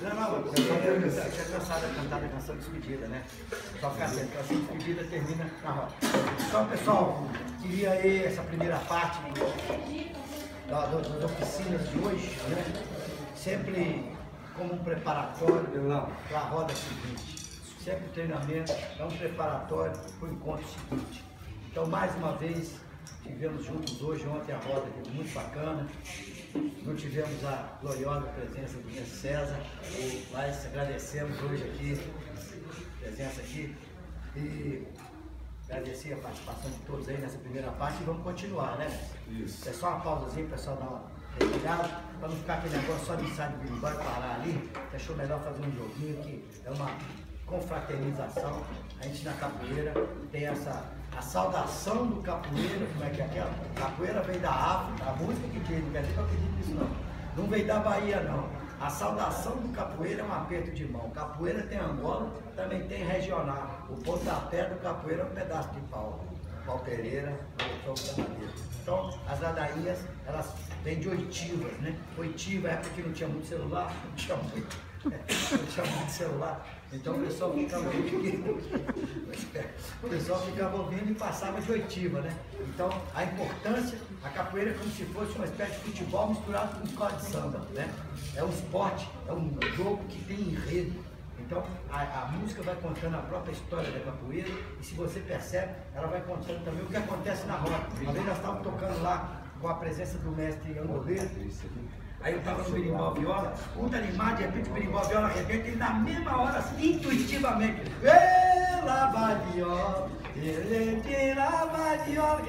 Não, eu já tô cansado de cantar a canção despedida, né? Só que a canção despedida termina na roda. Então, pessoal, queria aí essa primeira parte das oficinas de hoje, né? Sempre como um preparatório para a roda seguinte. Sempre o treinamento é um preparatório para o encontro seguinte. Então, mais uma vez, tivemos juntos hoje, ontem a roda foi muito bacana. Não tivemos a gloriosa presença do mestre César, mas agradecemos hoje aqui, a presença aqui, e agradecer a participação de todos aí nessa primeira parte e vamos continuar, né? Isso. É só uma pausazinha, o pessoal dá uma retirada, para não ficar aquele negócio só de sair do Pirimbó e parar ali, achou melhor fazer um joguinho que é uma confraternização. A gente na capoeira tem essa... A saudação do capoeira, como é que é aquela? Capoeira veio da África, a música que veio, não quer dizer que eu acredito nisso não. Não veio da Bahia não. A saudação do capoeira é um aperto de mão. Capoeira tem Angola, também tem regional. O pontapé do capoeira é um pedaço de pau. Pau Pereira, da madeira. Então, as ladainhas, elas vêm de oitivas, né? Oitiva é porque não tinha muito celular, não tinha muito. Então o pessoal ficava ouvindo, e passava de oitiva, né? Então a importância, a capoeira é como se fosse uma espécie de futebol misturado com escola de samba, né? É um esporte, é um jogo que tem enredo. Então a música vai contando a própria história da capoeira e se você percebe, ela vai contando também o que acontece na roda. Uma vez nós estávamos tocando lá com a presença do mestre Angoleiro. Aí eu estava no Pirimbó Viola, muito animado, de repente o Pirimbó Viola arrebenta e na mesma hora, assim, intuitivamente, quer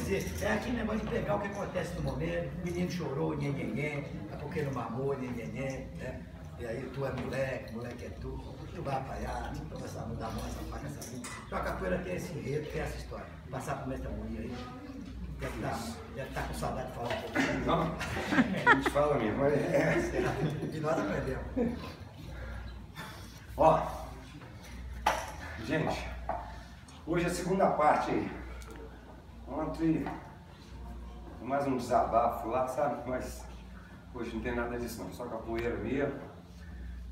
dizer, é aquele negócio de pegar o que acontece no momento, o menino chorou, nhenhenhen, é porque não mamou, nhenhenhen, né? E aí tu é moleque, moleque é tu vai apanhar, tu começa a mudar a mão, essa faca, essa vida. Então a capoeira tem esse enredo, tem essa história. Passar por essa mulher aí. Deve estar com saudade de falar um pouquinho. Não, a gente fala mesmo, mas é. E nós aprendemos. Ó, gente, hoje é a segunda parte aí. Ontem, mais um desabafo lá, sabe? Mas hoje não tem nada disso não, só capoeira mesmo.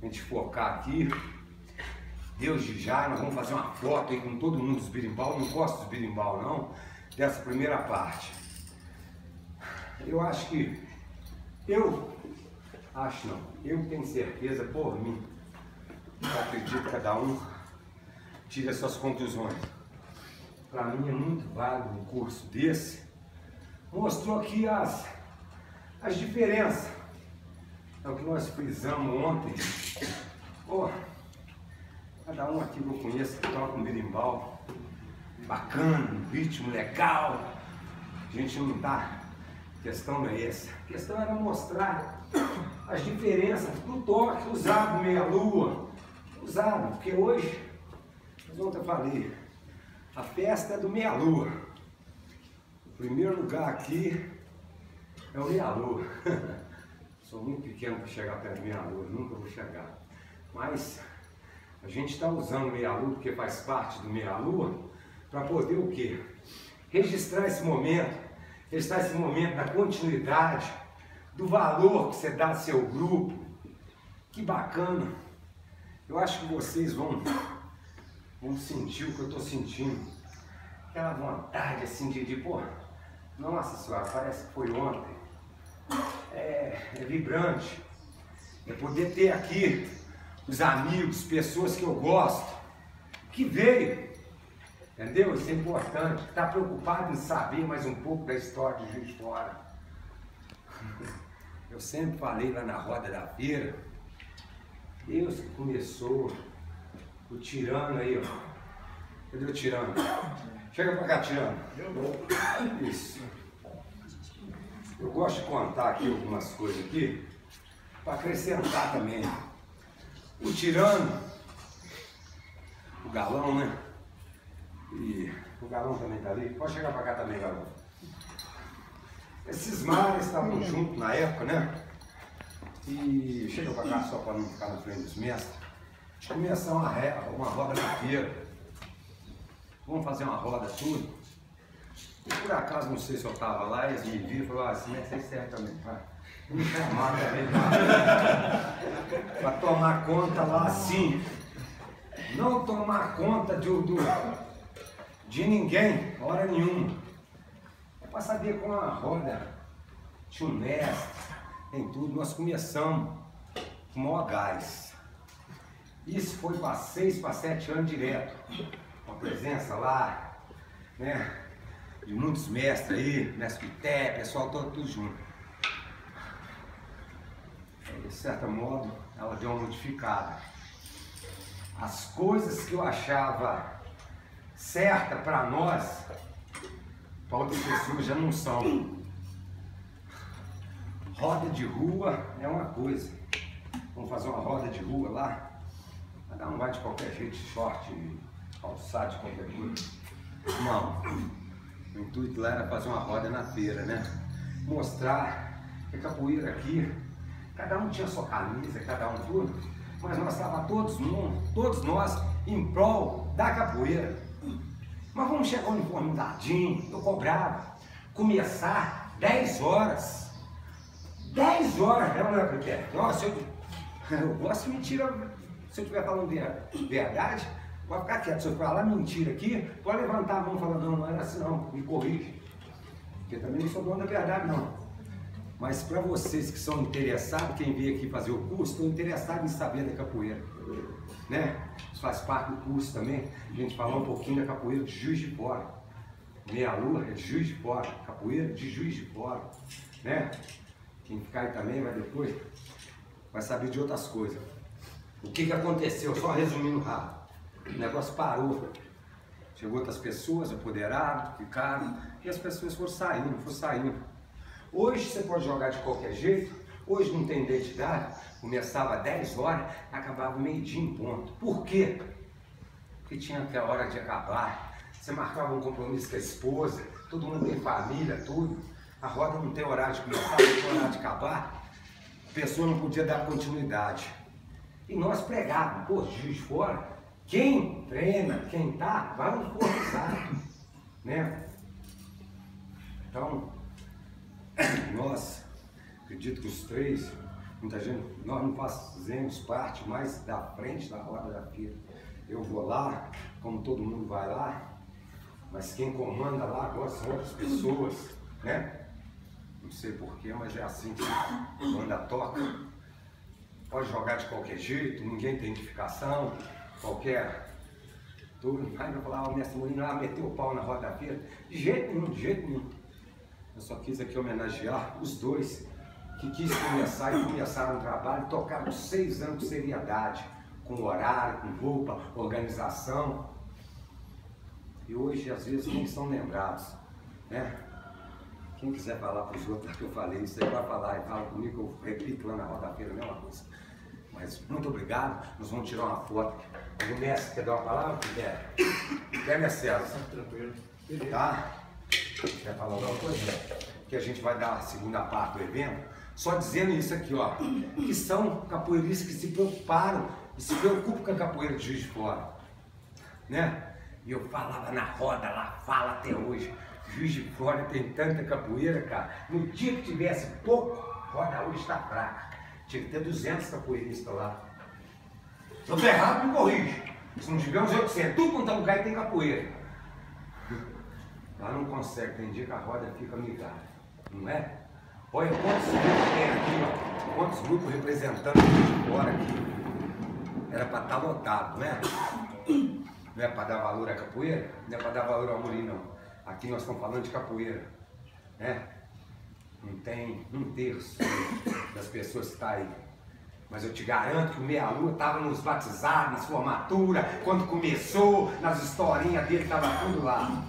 A gente focar aqui. Deus de já, nós vamos fazer uma foto aí com todo mundo dos birimbau. Não gosto dos birimbau não. Dessa primeira parte, eu tenho certeza por mim, acredito que cada um tira as suas conclusões. Para mim é muito válido um curso desse, mostrou aqui as diferenças. É o que nós frisamos ontem. Pô, cada um aqui que eu conheço que toca um berimbau bacana, um ritmo legal. A gente não tá. A questão não é essa. A questão era mostrar as diferenças do toque usado meia lua. Usado, porque hoje, mas ontem eu falei, a festa é do meia lua. O primeiro lugar aqui é o meia lua. Sou muito pequeno para chegar perto do meia lua, nunca vou chegar. Mas a gente está usando meia lua porque faz parte do meia lua. Para poder o quê? Registrar esse momento da continuidade, do valor que você dá ao seu grupo. Que bacana! Eu acho que vocês vão sentir o que eu estou sentindo. Aquela vontade assim de pô, nossa senhora, parece que foi ontem. É vibrante. É poder ter aqui os amigos, pessoas que eu gosto, que veio. Entendeu? Isso é importante. Está preocupado em saber mais um pouco da história de Juiz de Fora. Eu sempre falei lá na roda da feira, Deus que começou o tirano aí, ó. Cadê o tirano? Chega pra cá, tirano. Isso. Eu gosto de contar aqui algumas coisas aqui, para acrescentar também. O tirano, o galão, né? E o galão também tá ali, pode chegar pra cá também, galão. Esses mares estavam juntos na época, né? E chega pra cá só pra não ficar na frente dos mestres. Começar uma roda na feira. Vamos fazer uma roda tudo. E por acaso, não sei se eu tava lá, eles me viram e falaram assim, mas vocês servem também, vai. Para tomar conta lá assim. Não tomar conta de ninguém, hora nenhuma. Eu passaria com uma roda, tinha um mestre, em tudo. Nós começamos com o maior gás. Isso foi para 6 para 7 anos direto. Uma presença lá, né? De muitos mestres aí, mestre Pité, pessoal todo, tudo junto. De certo modo, ela deu uma modificada. As coisas que eu achava certa para nós, para outras pessoas já não são. Roda de rua é uma coisa. Vamos fazer uma roda de rua lá? Cada um vai de qualquer jeito, short, calçado, de qualquer coisa. Não. O intuito lá era fazer uma roda na feira, né? Mostrar que a capoeira aqui, cada um tinha sua camisa, cada um tudo, mas nós estávamos todos nós em prol da capoeira. Mas vamos chegar uniformizadinho, eu cobrava, começar 10 horas. 10 horas, né, meu Peter? Nossa, eu gosto de mentira, se eu estiver falando verdade, vai ficar quieto. Se eu falar mentira aqui, pode levantar a mão e falar, não, não era assim não, me corrige. Porque também não sou dono da verdade não. Mas para vocês que são interessados, quem veio aqui fazer o curso, estou interessado em saber da capoeira, né? Isso faz parte do curso também, a gente falar um pouquinho da capoeira de Juiz de Fora. Meia Lua é Juiz de Fora, capoeira de Juiz de Fora, né? Quem ficar aí também vai depois, vai saber de outras coisas. O que aconteceu, só resumindo rápido, o negócio parou, chegou outras pessoas, apoderaram, ficaram, e as pessoas foram saindo, Hoje você pode jogar de qualquer jeito, hoje não tem identidade, começava às 10 horas, acabava meio-dia em ponto. Por quê? Porque tinha até a hora de acabar, você marcava um compromisso com a esposa, todo mundo tem família, tudo, a roda não tem horário de começar, não tem horário de acabar, a pessoa não podia dar continuidade. E nós pregávamos, pô, Juiz de Fora, quem treina, quem tá, vai um pouco, né? Então, nós, acredito que os três, muita gente, nós não fazemos parte mais da frente da roda da feira. Eu vou lá, como todo mundo vai lá, mas quem comanda lá agora são outras pessoas, né? Não sei porquê, mas é assim que manda toca. Pode jogar de qualquer jeito, ninguém tem identificação, qualquer. Tudo, vai falar, o mestre Murilo, ah, meteu o pau na roda da feira. De jeito nenhum, de jeito nenhum. Eu só quis aqui homenagear os dois que quis começar e começaram o trabalho, tocaram 6 anos com seriedade, com horário, com roupa, organização. E hoje, às vezes, nem são lembrados, né? Quem quiser falar para os outros que eu falei, isso aí vai falar e fala comigo, eu replico lá na roda da feira, a mesma coisa. Mas muito obrigado, nós vamos tirar uma foto. O mestre quer dar uma palavra? Quer, minha César? Tranquilo. Tá? Quer falar alguma coisa? Que a gente vai dar a segunda parte do evento, só dizendo isso aqui, ó, que são capoeiristas que se preocuparam e se preocupam com a capoeira de Juiz de Fora, né? E eu falava na roda lá, fala até hoje, Juiz de Fora tem tanta capoeira, cara, no dia que tivesse pouco, roda hoje está fraca, tinha que ter 200 capoeiristas lá. Se eu tô errado, me corrige, se não tiver uns 800, tudo quanto é lugar tem capoeira. Ela não consegue, tem dia que a roda fica ligada, não é? Olha quantos grupos tem aqui, ó, quantos grupos representando de fora aqui. Era para estar lotado, não é? Não é para dar valor à capoeira, não é para dar valor ao Murilo, não. Aqui nós estamos falando de capoeira, né? Não tem 1/3 das pessoas que estão aí. Mas eu te garanto que o Meia Lua estava nos batizados, nas formaturas, quando começou, nas historinhas dele, estava tudo lá.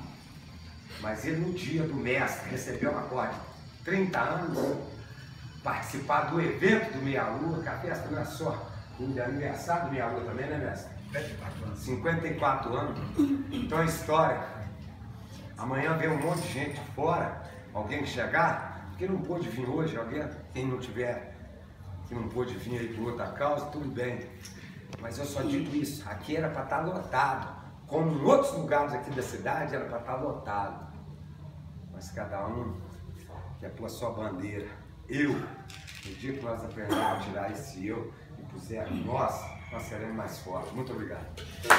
Mas ele, no dia do mestre, recebeu uma corda de 30 anos, participar do evento do Meia Lua, que a festa não é só o aniversário do Meia Lua também, né, mestre? 54 anos. 54 anos. Então é história. Amanhã vem um monte de gente fora, alguém que chegar, porque não pôde vir hoje, alguém, quem não tiver, que não pôde vir aí por outra causa, tudo bem. Mas eu só digo isso, aqui era para estar lotado. Como em outros lugares aqui da cidade, era para estar lotado. Mas cada um quer pôr a sua bandeira. Eu No dia que nós aprendemos a tirar esse eu e puser nós seremos mais fortes. Muito obrigado. Mas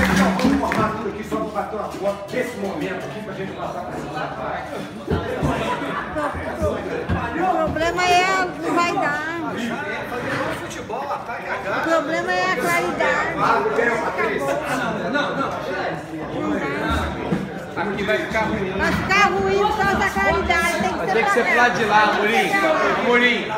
então, vamos formar tudo aqui só para bater uma foto desse momento aqui para a gente passar para essa. O problema é não vai dar. O problema é a claridade. Não. Aqui vai ficar ruim. Vai ficar ruim por causa da claridade. Tem que ser platinado. Tem que ser platinado, Murilo.